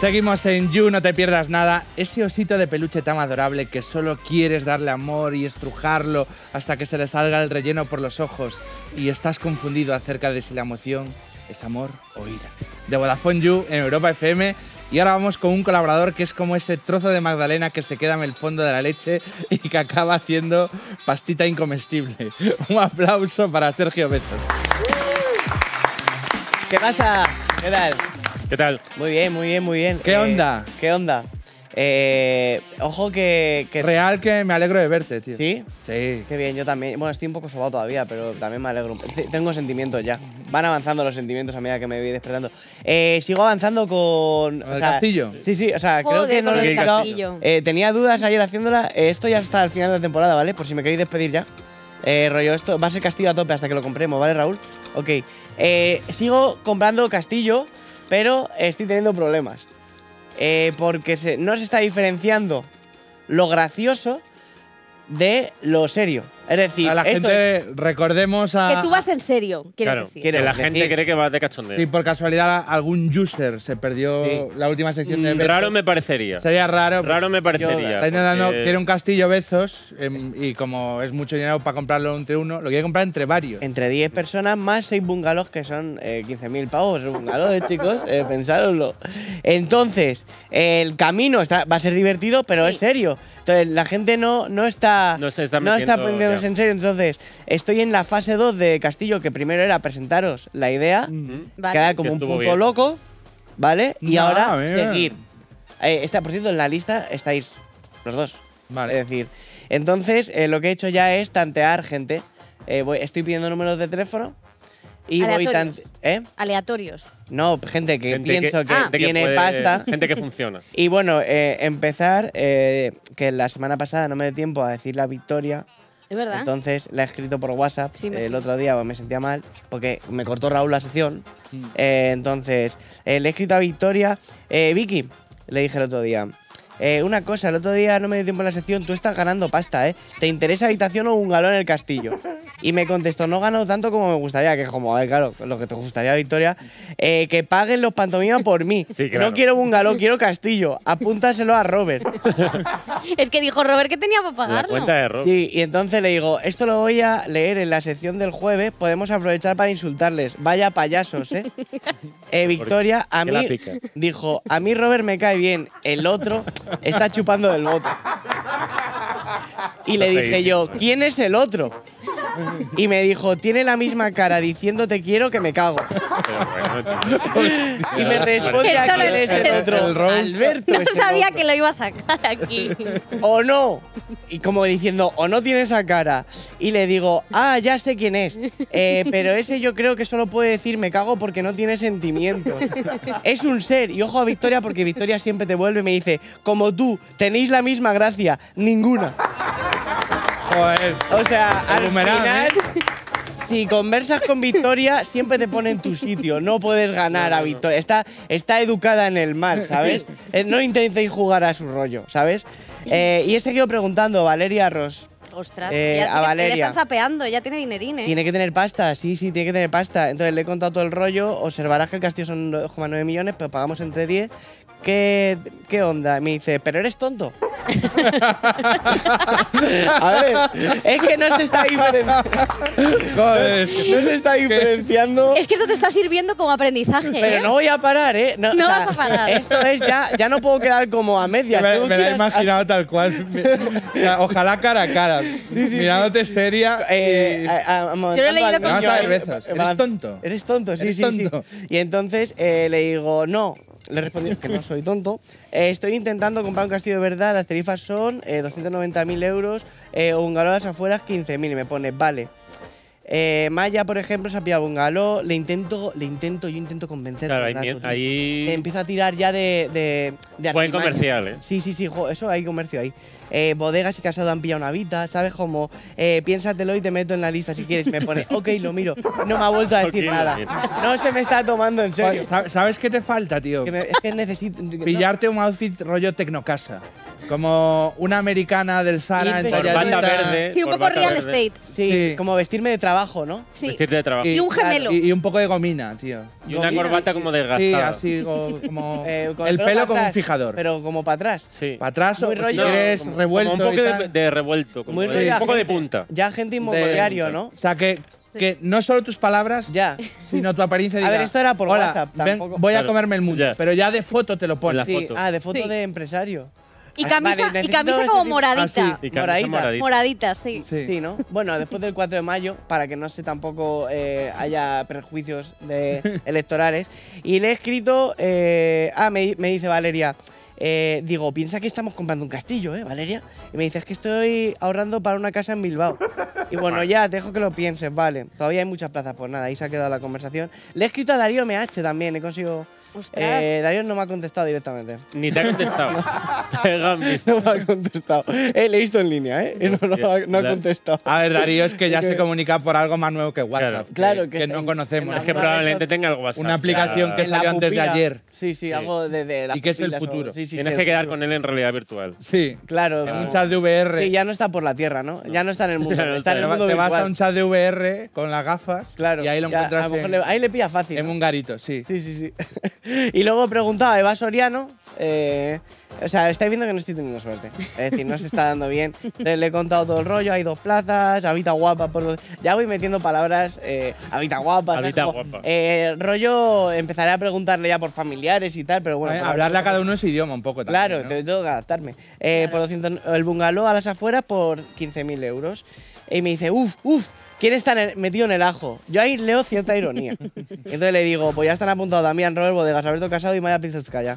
Seguimos en You, no te pierdas nada. Ese osito de peluche tan adorable que solo quieres darle amor y estrujarlo hasta que se le salga el relleno por los ojos y estás confundido acerca de si la emoción es amor o ira. De Vodafone You en Europa FM. Y ahora vamos con un colaborador que es como ese trozo de magdalena que se queda en el fondo de la leche y que acaba haciendo pastita incomestible. Un aplauso para Sergio Bezos. ¿Qué pasa? ¿Qué tal? ¿Qué tal? Muy bien, muy bien, muy bien. ¿Qué onda? ¿Qué onda? Ojo que... Real que me alegro de verte, tío. ¿Sí? Sí. Qué bien, yo también. Bueno, estoy un poco sobado todavía, pero también me alegro. Tengo sentimientos ya. Van avanzando los sentimientos a medida que me voy despertando. Sigo avanzando con... ¿El castillo? Sí, sí. O sea, joder, creo que no lo he explicado. Tenía dudas ayer haciéndola. Esto ya está al final de la temporada, ¿vale? Por si me queréis despedir ya. Rollo, esto va a ser castillo a tope hasta que lo compremos, ¿vale, Raúl? Ok. Sigo comprando castillo, pero estoy teniendo problemas. Porque no se está diferenciando lo gracioso de lo serio. Es decir, a la gente, recordemos a... Que tú vas en serio, claro, decir. Que la gente cree que vas de cachondeo. Si por casualidad algún user se perdió la última sección de Bezos, raro me parecería. Sería raro. Raro me parecería. Está intentando, quiere un castillo Bezos y como es mucho dinero para comprarlo entre uno, lo quiere comprar entre varios. Entre 10 personas más 6 bungalows que son 15.000 pavos. Es un bungalow, chicos. Pensároslo. Entonces, el camino va a ser divertido, pero es serio. Entonces, la gente no está aprendiendo en serio. Entonces, estoy en la fase 2 de Castillo, que primero era presentaros la idea, quedar como un puto loco, ¿vale? Y ahora seguir. Por cierto, en la lista estáis los dos. Vale. Es decir, entonces lo que he hecho ya es tantear gente. Estoy pidiendo números de teléfono. Y aleatorios. Aleatorios. No, gente que pienso que tiene pasta. Gente que funciona. Y bueno, empezar, que la semana pasada no me dio tiempo a decir la victoria. ¿Es verdad? Entonces la he escrito por WhatsApp. Sí, el otro día me sentía mal porque me cortó Raúl la sesión. Sí. Entonces le he escrito a Victoria. Vicky, le dije el otro día. Una cosa, el otro día no me dio tiempo en la sección, tú estás ganando pasta, ¿eh? ¿Te interesa habitación o un galón en el castillo? Y me contestó, no gano tanto como me gustaría, que es como, claro, lo que te gustaría, Victoria, que paguen los pantomimas por mí. Sí, claro. No quiero un galón, quiero castillo. Apúntaselo a Robert. Es que dijo Robert que tenía para pagarlo. La cuenta de Robert. Sí, y entonces le digo, esto lo voy a leer en la sección del jueves, podemos aprovechar para insultarles. Vaya payasos, ¿eh? Victoria, a mí, dijo, a mí Robert me cae bien, el otro... Está chupando del bote. Y le dije yo, ¿quién es el otro? Y me dijo, tiene la misma cara diciendo te quiero que me cago. Y me responde a quién es el otro. Alberto. No sabía que lo iba a sacar aquí. O no. Y como diciendo, o no tiene esa cara. Y le digo, ah, ya sé quién es. Pero ese yo creo que solo puede decir me cago porque no tiene sentimientos. Es un ser. Y ojo a Victoria porque Victoria siempre te vuelve y me dice, como tú, tenéis la misma gracia. Ninguna. Joder, o sea, al final, si conversas con Victoria, siempre te pone en tu sitio. No puedes ganar a Victoria. Está educada en el mal, ¿sabes? No intentéis jugar a su rollo, ¿sabes? Y he seguido preguntando, Valeria Ross. Ostras, a Valeria. Ya está zapeando, ya tiene dinerín, ¿eh? Tiene que tener pasta, sí, tiene que tener pasta. Entonces le he contado todo el rollo. Observarás que el castillo son 2,9 millones, pero pagamos entre 10. ¿Qué onda? Me dice, ¿pero eres tonto? A ver, es que no se está diferenciando. Joder. No se está diferenciando. Es que esto te está sirviendo como aprendizaje. Pero no voy a parar, ¿eh? No, o sea, vas a parar. Esto es ya no puedo quedar como a medias. Me la he imaginado tal cual. Ojalá cara a cara. Sí, mirándote seria. Yo lo he leído con cervezas. ¿Eres tonto? Eres tonto, sí. Y entonces le digo, no. Le respondí que no soy tonto. Estoy intentando comprar un castillo de verdad. Las tarifas son 290.000 euros bungalow a las afueras 15.000. Y me pone, vale. Maya, por ejemplo, se ha pillado bungalow. Yo intento convencer. Claro, ahí empieza a tirar ya de buen comercial, ¿eh? Sí, eso hay comercio ahí. Bodegas y Casado han pillado una vita, ¿sabes? Como, piénsatelo y te meto en la lista si quieres. Me pone, ok, lo miro. No me ha vuelto a decir nada. No se me está tomando en serio. ¿Sabes qué te falta, tío? Es que necesito… Pillarte un outfit rollo Tecnocasa. Como una americana del Zara en talladita. Verde, sí, un poco real estate. Sí, sí, como vestirme de trabajo, ¿no? Sí. Vestirte de trabajo. Y un gemelo. Y un poco de gomina, tío. Y una corbata como desgastada. Sí, así como… el pelo como un fijador. Pero como para atrás. Sí. Para atrás o si quieres revuelto. Como un poco de revuelto. Como un poco de punta. Ya gente inmobiliario, ¿no? O sea que… Que no solo tus palabras, ya, sino tu apariencia. Diga, a ver, esto era por WhatsApp. Ven, voy a comerme el mundo, yeah. Pero ya de foto te lo pones. Sí. Ah, de foto, sí. De empresario. Y camisa, vale, y camisa como moradita. Ah, sí. Y camisa moradita. Moradita, sí. Sí. Sí, ¿no? Bueno, después del 4 de mayo, para que no se tampoco haya prejuicios electorales. Y le he escrito… me dice Valeria… digo, piensa que estamos comprando un castillo, ¿eh, Valeria? Y me dices, es que estoy ahorrando para una casa en Bilbao. Y bueno, ya, te dejo que lo pienses, vale. Todavía hay muchas plazas, pues nada, ahí se ha quedado la conversación. Le he escrito a Darío MH también, he conseguido… Darío no me ha contestado directamente. Ni te ha contestado. No me ha contestado. Le he visto en línea, ¿eh? No ha contestado. A ver, Darío, es que ya se comunica por algo más nuevo que WhatsApp. Claro, que no conocemos. Es que probablemente tenga el WhatsApp. Una aplicación que salió antes de ayer. Sí, sí, algo de la. Y que es el futuro. Tienes que quedar con él en realidad virtual. Sí, claro. En un chat de VR. Que ya no está por la Tierra, ¿no? Ya no está en el mundo. Te vas a un chat de VR con las gafas y ahí lo encuentras. Ahí le pilla fácil. En un garito, sí. Sí, sí, sí. Y luego preguntaba a Eva Soriano, o sea, estáis viendo que no estoy teniendo suerte. Es decir, no se está dando bien. Entonces, le he contado todo el rollo, hay 2 plazas, habita guapa por 2. Ya voy metiendo palabras, habita guapa. Habita guapa. Rollo, empezaré a preguntarle ya por familiares y tal, pero bueno. Hablarle a cada uno en su idioma un poco también. Claro, ¿no? Tengo que adaptarme. Claro. Por 200, el bungalow a las afueras por 15.000 euros. Y me dice, uff. ¿Quién está metido en el ajo? Yo ahí leo cierta ironía. Entonces le digo, pues ya están apuntados Damián, Robert, Bodegas, Alberto Casado y Maya Pintasca ya.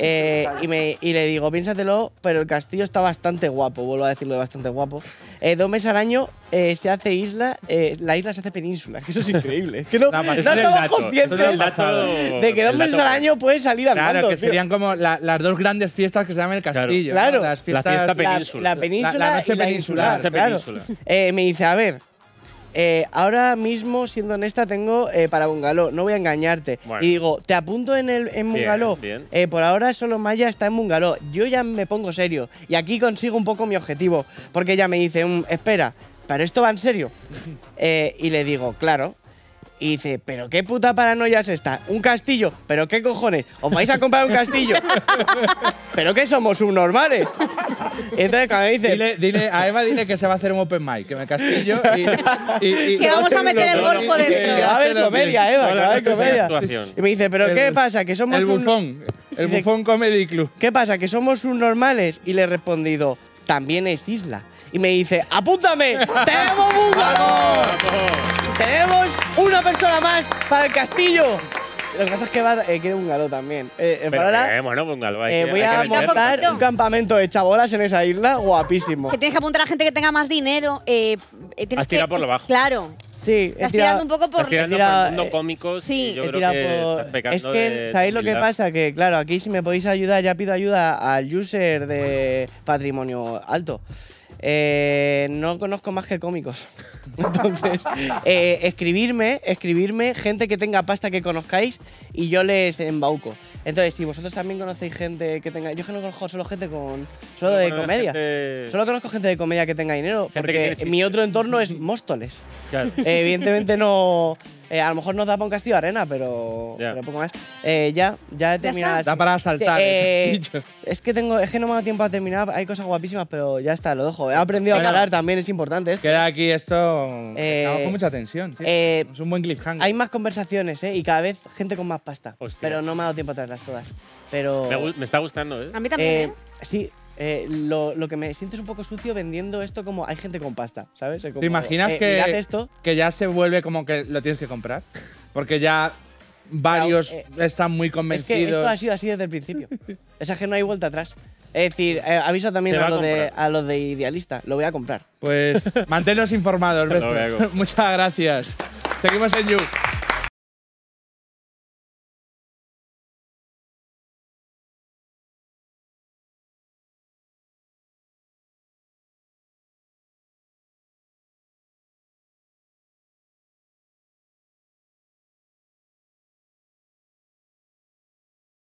Y le digo, piénsatelo, pero el castillo está bastante guapo, vuelvo a decirlo, bastante guapo. 2 meses al año se hace isla, la isla se hace península, que eso es increíble. Que no, no estamos conscientes de que 2 meses al año puedes salir andando. Claro, que serían como las 2 grandes fiestas que se llaman el castillo. Claro, ¿no? Las fiestas, la fiesta península. La península, la noche peninsular. La península. Claro. Me dice, a ver… ahora mismo, siendo honesta, tengo para bungalow, no voy a engañarte. Bueno. Y digo, te apunto en bungalow. Bien, bien. Por ahora solo Maya está en bungalow. Yo ya me pongo serio y aquí consigo un poco mi objetivo. Porque ella me dice, espera, ¿pero esto va en serio? Y le digo, claro. Y dice, pero qué puta paranoia es esta, un castillo, pero qué cojones, os vais a comprar un castillo, pero qué somos subnormales. Entonces cuando me dice… Dile a Eva, dile que se va a hacer un open mic, que me castillo y que vamos a meter el golfo dentro. Que va a haber comedia, Eva, que va a haber comedia. Y me dice, pero ¿qué pasa, que somos… El bufón, el bufón comedy club. ¿Qué pasa, que somos subnormales? Y le he respondido, también es isla. Y me dice, apúntame, tenemos un bungalow. Tenemos una persona más para el castillo. Lo que pasa es que va quiere un bungalow también. Pero ahora, bueno, bungalow, voy a montar un campamento de chabolas en esa isla, guapísimo. Que tienes que apuntar a gente que tenga más dinero. Has tirado por lo bajo. Claro. Sí, estás tirando un poco por… no cómicos, sí. Y yo creo que por… Es que, ¿sabéis lo que pasa? Que, claro, aquí si me podéis ayudar, ya pido ayuda al user de patrimonio alto. No conozco más que cómicos. Entonces, escribirme gente que tenga pasta que conozcáis y yo les embauco. Entonces, si vosotros también conocéis gente que tenga… Yo es que no conozco solo gente solo de comedia. Gente... Solo conozco gente de comedia que tenga dinero, porque mi otro entorno es Móstoles. Claro. Evidentemente no… a lo mejor nos da para un castillo de arena, pero poco más. Ya he terminado. Da para saltar. Es que no me ha dado tiempo a terminar. Hay cosas guapísimas, pero ya está, lo dejo. He aprendido a parar también, es importante esto. Queda aquí esto… con mucha tensión. Es un buen cliffhanger. Hay más conversaciones, y cada vez gente con más pasta. Hostia. Pero no me ha dado tiempo a traerlas todas. Pero… Me está gustando, ¿eh? A mí también, sí. Lo que me siento es un poco sucio vendiendo esto como hay gente con pasta, ¿sabes? Como, ¿te imaginas que ya se vuelve como que lo tienes que comprar? Porque ya varios están muy convencidos. Es que esto ha sido así desde el principio. Es que no hay vuelta atrás. Es decir, aviso también a los de Idealista. Lo voy a comprar. Pues manténnos informados. Muchas gracias. Seguimos en You.